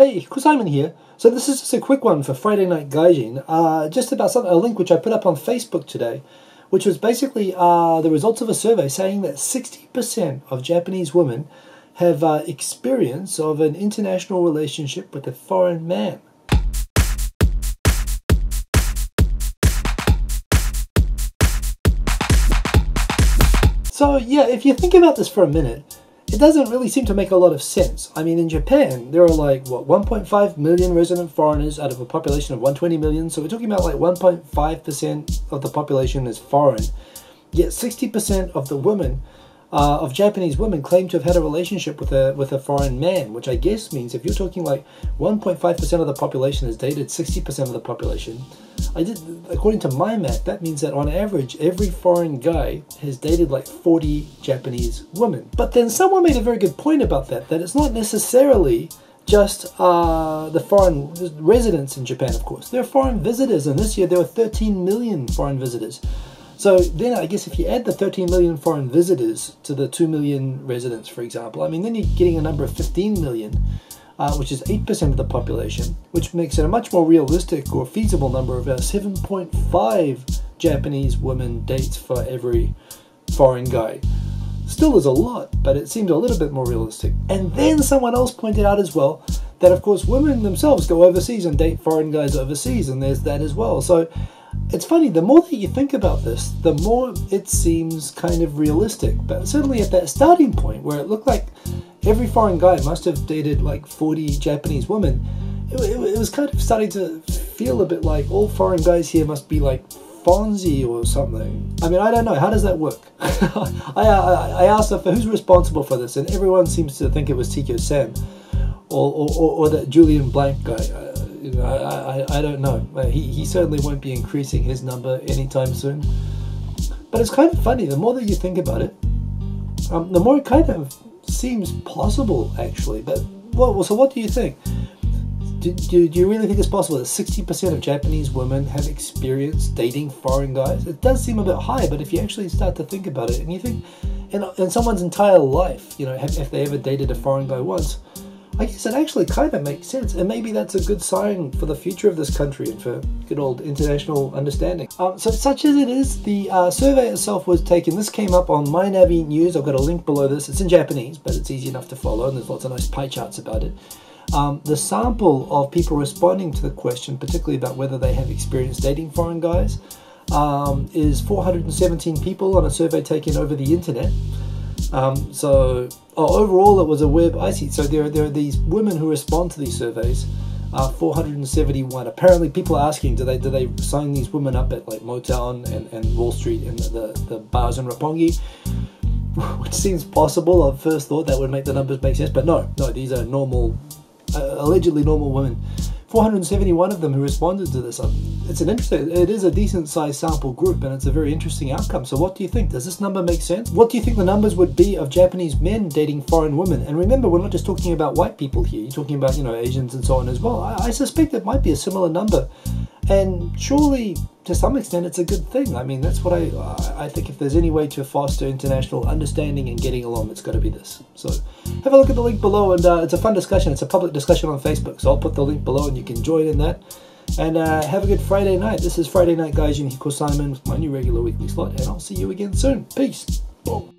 Hey, Hikosaemon here. So this is just a quick one for Friday Night Gaijin, just about a link which I put up on Facebook today, which was basically the results of a survey saying that 60% of Japanese women have experience of an international relationship with a foreign man. So yeah, if you think about this for a minute, it doesn't really seem to make a lot of sense. I mean, in Japan, there are like, what, 1.5 million resident foreigners out of a population of 120 million, so we're talking about like 1.5% of the population is foreign. Yet 60% of the women, of Japanese women, claim to have had a relationship with a foreign man, which I guess means if you're talking like 1.5% of the population has dated 60% of the population, according to my math, that means that on average, every foreign guy has dated like 40 Japanese women. But then someone made a very good point about that it's not necessarily just the foreign residents in Japan, of course. There are foreign visitors, and this year there were 13 million foreign visitors. So then I guess if you add the 13 million foreign visitors to the 2 million residents, for example, I mean, then you're getting a number of 15 million. Which is 8% of the population, which makes it a much more realistic or feasible number of 7.5 Japanese women dates for every foreign guy. Still is a lot, but it seems a little bit more realistic. And then someone else pointed out as well that, of course, women themselves go overseas and date foreign guys overseas, and there's that as well. So it's funny, the more that you think about this, the more it seems kind of realistic. But certainly at that starting point where it looked like every foreign guy must have dated like 40 Japanese women, it was kind of starting to feel a bit like all foreign guys here must be like Fonzie or something. I mean, I don't know, how does that work? I asked her for who's responsible for this, and everyone seems to think it was TK-San or that Julian Blank guy. I don't know. He certainly won't be increasing his number anytime soon. But it's kind of funny, the more that you think about it, the more it kind of seems possible, actually. But so what do you think? Do you really think it's possible that 60% of Japanese women have experienced dating foreign guys? It does seem a bit high, but if you actually start to think about it, and you think in someone's entire life, you know, if they ever dated a foreign guy once, I guess it actually kind of makes sense. And maybe that's a good sign for the future of this country and for good old international understanding. So such as it is, the survey itself was taken. This came up on MyNavi News. I've got a link below this. It's in Japanese, but it's easy enough to follow, and there's lots of nice pie charts about it. The sample of people responding to the question, particularly about whether they have experienced dating foreign guys, is 417 people on a survey taken over the internet. Overall, it was a web. I see. So there are these women who respond to these surveys, 471. Apparently, people are asking, do they sign these women up at like Motown and Wall Street and the bars in Roppongi, which seems possible. I first thought that would make the numbers make sense, but no, these are normal, allegedly normal women. 471 of them who responded to this. It is a decent sized sample group, and it's a very interesting outcome. So what do you think? Does this number make sense? What do you think the numbers would be of Japanese men dating foreign women? And remember, we're not just talking about white people here. You're talking about, you know, Asians and so on as well. I suspect it might be a similar number. And surely, to some extent, it's a good thing. I mean, that's what I think. If there's any way to foster international understanding and getting along, it's got to be this. So have a look at the link below, and it's a fun discussion. It's a public discussion on Facebook, so I'll put the link below and you can join in that. And have a good Friday night. This is Friday Night Gaijin, Hikosaemon, with my new regular weekly slot, and I'll see you again soon. Peace. Boom.